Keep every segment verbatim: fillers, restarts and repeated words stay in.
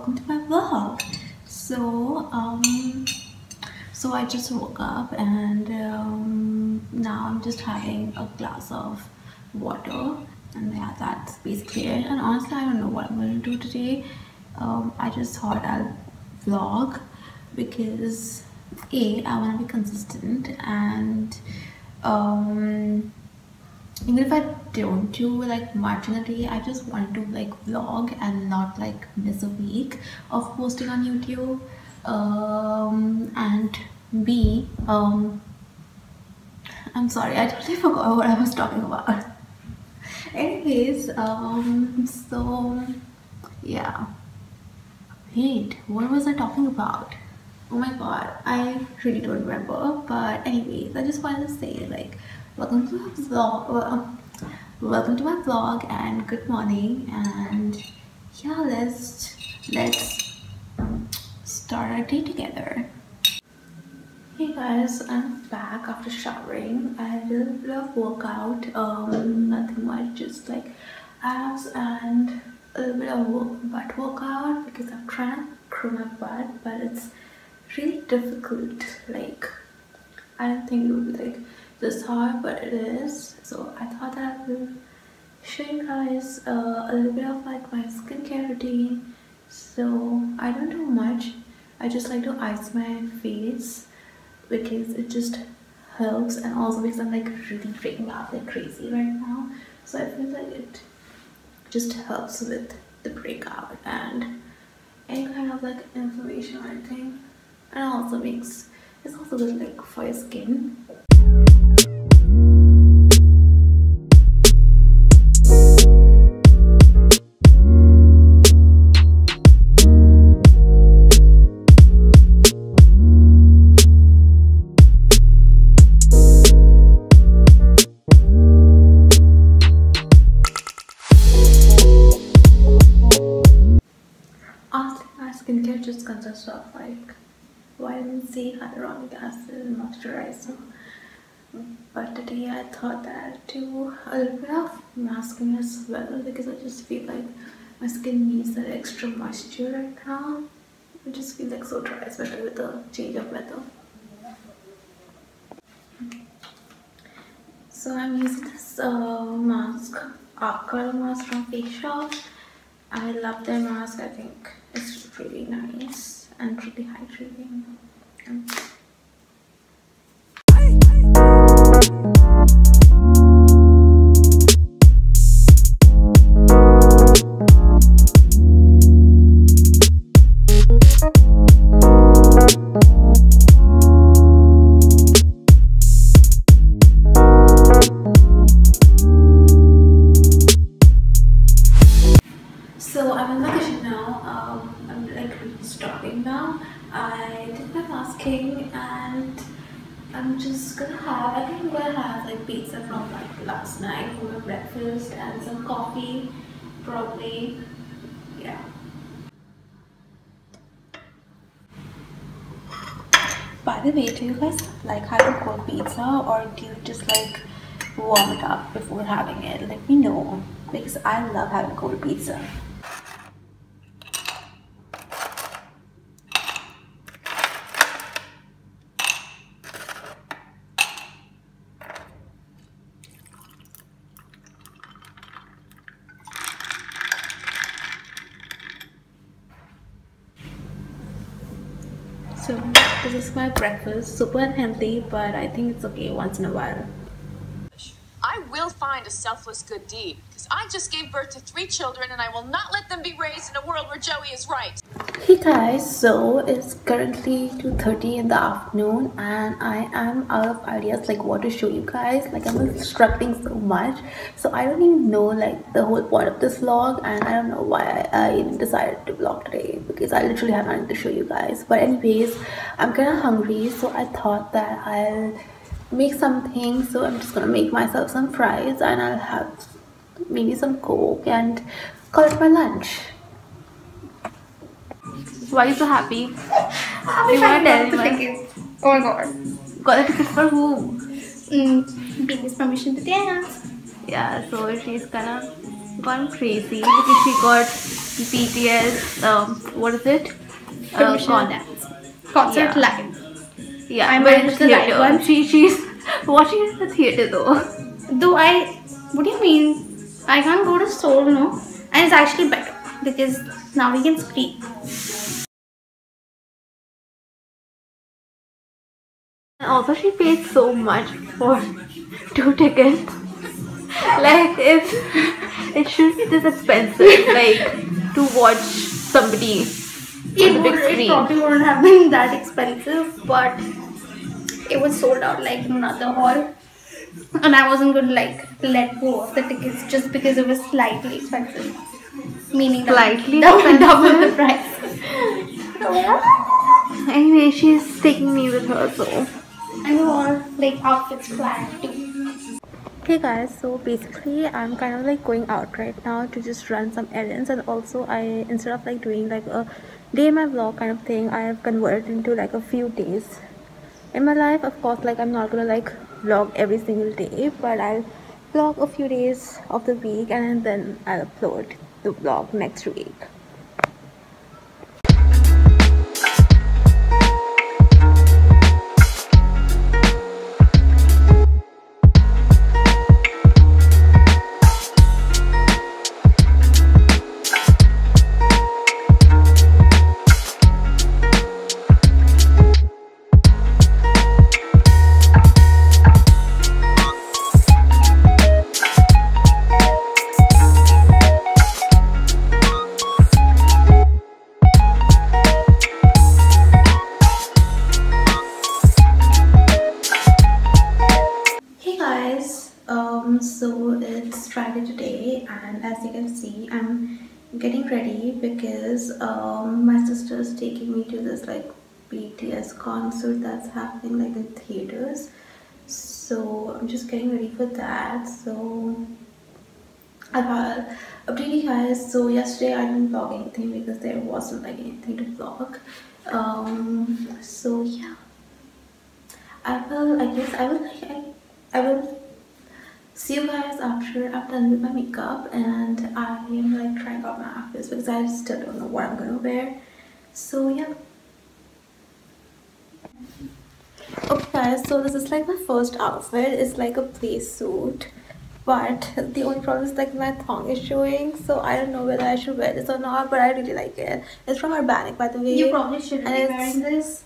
welcome to my vlog. So um so I just woke up and um, now I'm just having a glass of water, and yeah, that's basically it. And honestly, I don't know what I'm going to do today. um I just thought I'll vlog because A, I want to be consistent, and um even if I don't do like much in a day, I just want to like vlog and not like miss a week of posting on YouTube. Um and B, um I'm sorry, I totally forgot what I was talking about. Anyways, um so yeah, wait, what was I talking about? Oh my god, I really don't remember. But anyways, I just wanted to say like welcome to my vlog, well, welcome to my vlog, and good morning. And yeah, let's let's start our day together. Hey guys, I'm back after showering. I had a little bit of workout, um, nothing much, just like abs and a little bit of butt workout because I'm trying to grow my butt, but it's really difficult. Like, I didn't think it would be like this hard, but it is. So I thought that I would show you guys uh, a little bit of like my skincare routine. So I don't do much. I just like to ice my face because it just helps, and also because I'm like really breaking out like crazy right now. So I feel like it just helps with the breakout and any kind of like inflammation or anything. And also makes, it's also good like for your skin. Honestly, my skincare just consists of like vitamin C, hyaluronic acid, and moisturizer. But today I thought that I'd do a little bit of masking as well because I just feel like my skin needs that extra moisture right now. I just feel like so dry, especially with the change of weather. So I'm using this uh, mask, Aqua Mask from Facial. I love their mask. I think it's really nice and really hydrating. And so I'm in the kitchen now. Um, I'm like stopping now. I did my masking, and I'm just gonna have, I think I'm gonna have like pizza from like last night for my breakfast and some coffee, probably. Yeah. By the way, do you guys like have a cold pizza, or do you just like warm it up before having it? Let me know, because I love having cold pizza. So this is my breakfast, super unhealthy, but I think it's okay once in a while. I will find a selfless good deed, because I just gave birth to three children and I will not let them be raised in a world where Joey is right. Hey guys, so it's currently two thirty in the afternoon and I am out of ideas like what to show you guys. Like, I'm struggling so much, so I don't even know like the whole point of this vlog, and I don't know why I, I even decided to vlog today because I literally have nothing to show you guys. But anyways, I'm kind of hungry, so I thought that I'll make something. So I'm just gonna make myself some fries and I'll have maybe some Coke and call it my lunch. Why are you so happy? Happy you want to tell me? Oh my god. Got the ticket for whom? Mm, B T's permission to dance. Yeah, so she's kind of gone crazy because she got B T S, um, what is it? Uh, concert concert yeah. live. Yeah, I'm in the theater. One. She, she's watching it in the theater though. Though I, what do you mean? I can't go to Seoul, no? And it's actually better because now we can scream. And also, she paid so much for two tickets. Like, it's, it should be this expensive, like, to watch somebody it on the big screen. It probably wouldn't have been that expensive, but it was sold out like in another hall. And I wasn't going to, like, let go of the tickets just because it was slightly expensive. Meaning slightly double, double the price. Anyway, she's taking me with her, so. I know all, like, outfits planned too. Hey guys, so basically I'm kind of like going out right now to just run some errands, and also I instead of like doing like a day in my vlog kind of thing, I have converted into like a few days in my life. Of course, like I'm not gonna like vlog every single day, but I'll vlog a few days of the week and then I'll upload the vlog next week. And as you can see, I'm getting ready because um, my sister is taking me to this like B T S concert that's happening like in theaters. So I'm just getting ready for that. So I'll update you guys. So yesterday I didn't vlog anything because there wasn't like anything to vlog. Um, so yeah, I will. I guess I will. Like, I, I will. See you guys after I'm done with my makeup, and I am like trying out my outfits because I still don't know what I'm gonna wear. So yeah. Okay guys, so this is like my first outfit. It's like a play suit, but the only problem is like my thong is showing, so I don't know whether I should wear this or not, but I really like it. It's from Urbanic, by the way. You probably shouldn't be wearing this.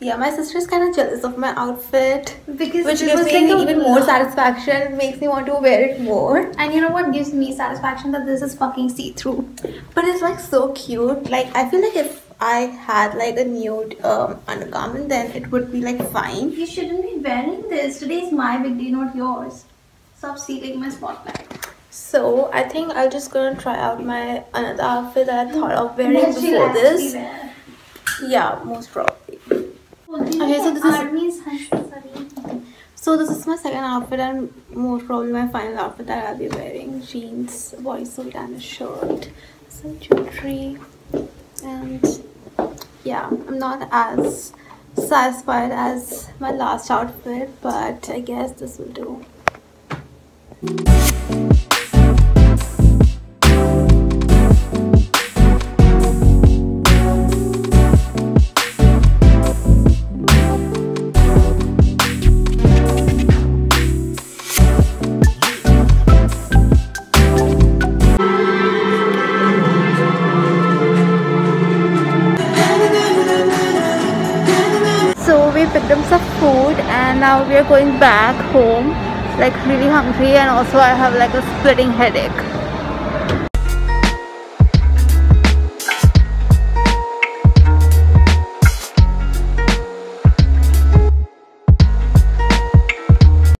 Yeah, my sister is kind of jealous of my outfit, because which gives me even more satisfaction. It makes me want to wear it more. And you know what gives me satisfaction? That this is fucking see-through. But it's like so cute. Like, I feel like if I had like a nude um, undergarment, then it would be like fine. You shouldn't be wearing this. Today's my big day, not yours. Stop stealing my spotlight. So, I think I'm just gonna try out my another outfit that I thought of wearing yes, before this. Wear. Yeah, most probably. Okay, so this is so this is my second outfit and most probably my final outfit that I'll be wearing. Jeans, bodysuit, and a shirt, some jewelry, and yeah, I'm not as satisfied as my last outfit, but I guess this will do. Now we are going back home, like really hungry, and also I have like a splitting headache.